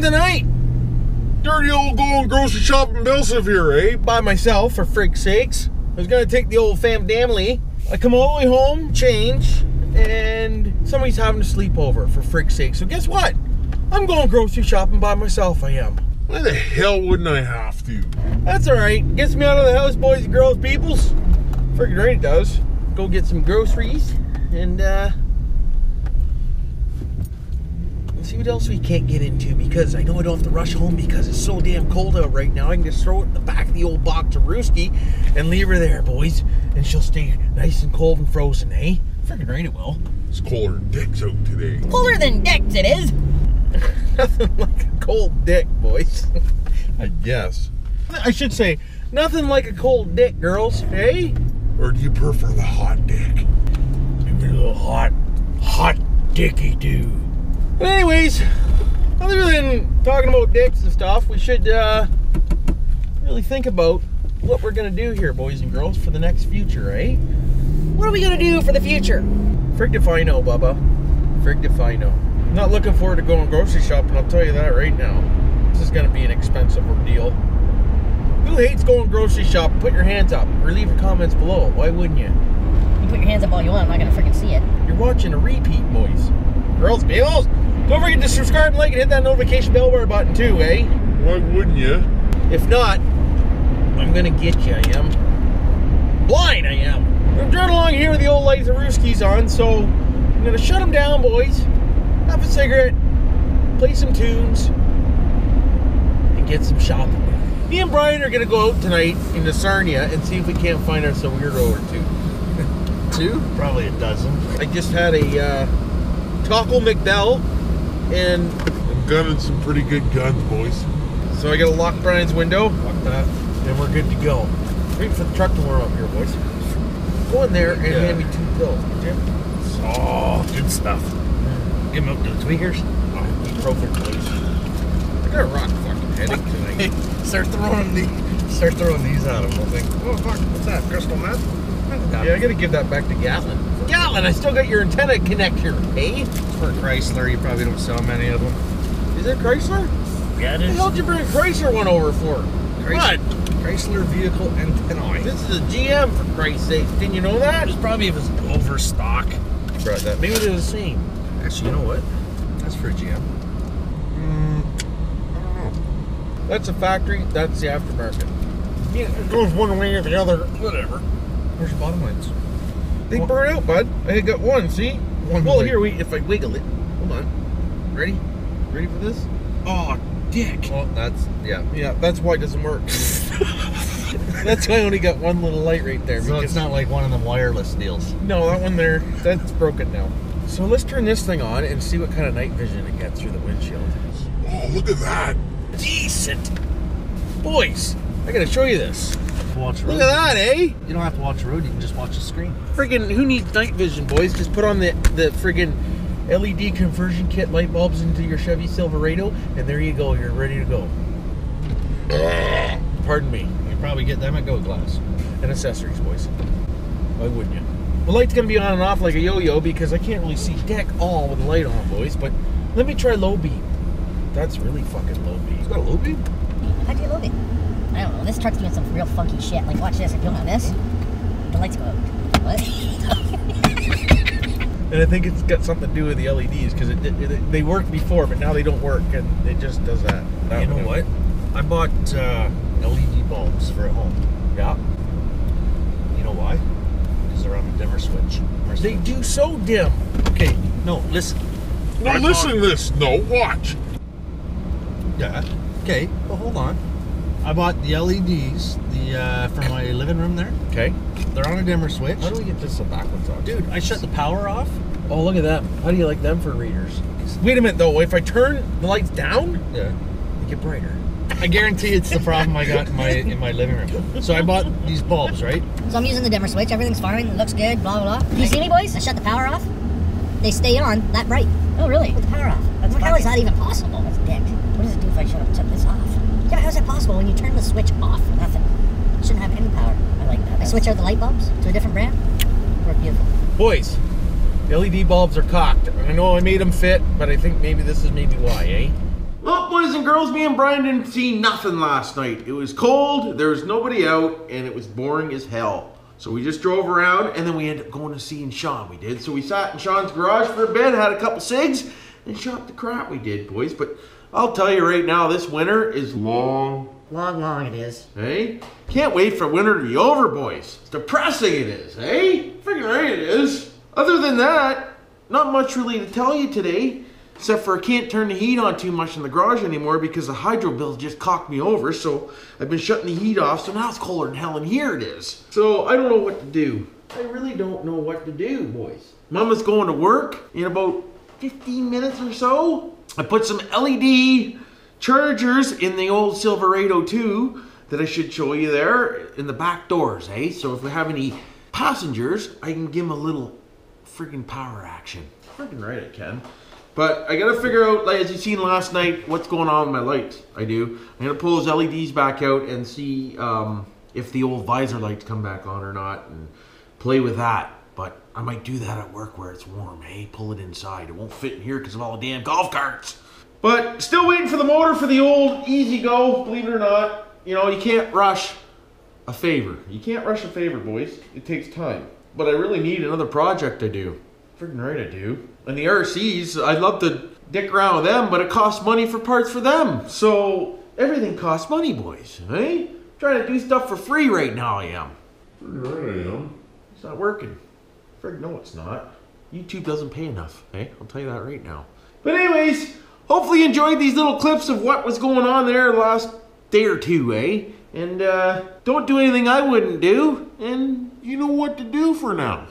doing tonight? Dirty old going grocery shopping Belsive here, eh? By myself, for frick's sakes. I was gonna take the old fam damly. I come all the way home, change, and somebody's having a sleepover, for frick's sakes. So guess what? I'm going grocery shopping by myself, I am. Why the hell wouldn't I have to? That's alright. Gets me out of the house, boys and girls, peoples. Freaking right it does. Go get some groceries and let's see what else we can't get into, because I know I don't have to rush home because it's so damn cold out right now. I can just throw it in the back of the old Boxerooski and leave her there, boys, and she'll stay nice and cold and frozen, eh? Freaking right it will. It's colder than Dick's out today. Colder than Dick's it is. Nothing like a cold dick, boys. I guess. I should say, nothing like a cold dick, girls, eh? Or do you prefer the hot dick? Maybe a little hot dicky dude. But anyways, other than talking about dicks and stuff, we should really think about what we're gonna do here, boys and girls, for the next future, eh? What are we gonna do for the future? Frick if I know, Bubba. Frick if I know. I'm not looking forward to going grocery shopping, I'll tell you that right now. This is gonna be an expensive ordeal. Who hates going grocery shopping? Put your hands up or leave your comments below. Why wouldn't you? You put your hands up all you want, I'm not gonna freaking see it. You're watching a repeat, boys. Girls, peoples, don't forget to subscribe, like, and hit that notification bell button too, eh? Why wouldn't you? If not, I'm gonna get you, I am. Blind, I am. I'm driving along here with the old lights and Rooskies on, so I'm gonna shut them down, boys. Have a cigarette, play some tunes, and get some shopping. Me and Brian are gonna go out tonight into Sarnia and see if we can't find us a weirdo or two. Two? Probably a dozen. I just had a Taco McBell, and I'm gunning some pretty good guns, boys. So I gotta lock Brian's window, lock that, and we're good to go. Waiting for the truck to warm up here, boys. Go in there and hand me 2 pills, would you? Oh, good stuff. Give them up to the tweakers. Oh, ibuprofen, please. I got a rock fucking headache tonight. Start throwing these at him. I'll think, oh fuck, what's that? Crystal meth? Yeah, I gotta give that back to Gatlin. Gatlin, I still got your antenna connector, eh? For Chrysler, you probably don't sell many of them. Is it Chrysler? Yeah, it is. What the hell did you bring a Chrysler one over for? What? Chrysler vehicle antennae. This is a GM, for Christ's sake. Didn't you know that? It's probably if it's overstock. You brought that. Maybe they're the same. Actually, you know what? That's for a GM. That's a factory, that's the aftermarket. Yeah, it goes one way or the other, whatever. Where's your bottom lights? They burn out, bud. I got one, see? One well, way. Here, if I wiggle it. Hold on. Ready? Ready for this? Oh, dick. Oh, that's, yeah, that's why it doesn't work. That's why I only got one little light right there. So it's not like one of them wireless deals. No, that one there, that's broken now. So let's turn this thing on and see what kind of night vision it gets through the windshield. Oh, look at that. Decent. Boys, I gotta show you this. Watch road. Look at that, eh? You don't have to watch the road, you can just watch the screen. Friggin', who needs night vision, boys? Just put on the friggin' LED conversion kit light bulbs into your Chevy Silverado, and there you go, you're ready to go. Pardon me. You can probably get them at GoGlass. And accessories, boys. Why wouldn't you? The light's gonna be on and off like a yo-yo because I can't really see deck all with the light on, boys, but let me try low beam. That's really fucking low beam. It's got a low beam? How do you low beam? I don't know. This truck's doing some real funky shit. Like, watch this. If you want this, the lights go out. What? And I think it's got something to do with the LEDs because they worked before, but now they don't work, and it just does that. You know what? I bought LED bulbs for at home. Yeah. You know why? Because they're on the dimmer switch. They do so dim. Okay. No, listen. Well, listen to this. No, watch. Yeah. Okay. Well, hold on. I bought the LEDs for my living room there. Okay. They're on a dimmer switch. How do we get this backwards on? Dude, I shut the power off. Oh, look at that. How do you like them for readers? Wait a minute, though. If I turn the lights down, they get brighter. I guarantee it's the problem I got in my living room. So I bought these bulbs, right? So I'm using the dimmer switch. Everything's firing. It looks good. Blah, blah, blah. Do you see me, boys? I shut the power off. They stay on that bright. Oh, really? With the power off. How is that even possible? That's dick. What does it do if I shut this off? Yeah, how is that possible when you turn the switch off? Nothing. It shouldn't have any power. I like that. I switch out the light bulbs to a different brand. Work beautiful. Boys, the LED bulbs are cocked. I know I made them fit, but I think maybe this is why, eh? Well, boys and girls, me and Brian didn't see nothing last night. It was cold, there was nobody out, and it was boring as hell. So we just drove around, and then we ended up going to see Sean. We did. So we sat in Sean's garage for a bit, had a couple cigs, and shot the crap we did, boys. But I'll tell you right now, this winter is long. Long, long it is. Hey? Can't wait for winter to be over, boys. It's depressing it is, hey? Freaking right it is. Other than that, not much really to tell you today, except for I can't turn the heat on too much in the garage anymore because the hydro bill just cocked me over, so I've been shutting the heat off, so now it's colder than hell, and here it is. So I don't know what to do. I really don't know what to do, boys. Mama's going to work in about 15 minutes or so. I put some LED chargers in the old Silverado 2 that I should show you there in the back doors, eh? So if we have any passengers, I can give them a little freaking power action. Freaking right I can. But I gotta figure out, like, as you seen last night, what's going on with my lights. I do. I'm gonna pull those LEDs back out and see if the old visor lights come back on or not and play with that. But I might do that at work where it's warm, hey? Pull it inside. It won't fit in here because of all the damn golf carts. But still waiting for the motor for the old EasyGo, believe it or not. You know, you can't rush a favor. You can't rush a favor, boys. It takes time. But I really need another project I do. Freaking right I do. And the RCs, I'd love to dick around with them, but it costs money for parts for them. So everything costs money, boys, eh? I'm trying to do stuff for free right now, I am. Freaking right I am. It's not working. Frick, no it's not. YouTube doesn't pay enough, eh? I'll tell you that right now. But anyways, hopefully you enjoyed these little clips of what was going on there the last day or two, eh? And don't do anything I wouldn't do, and you know what to do for now.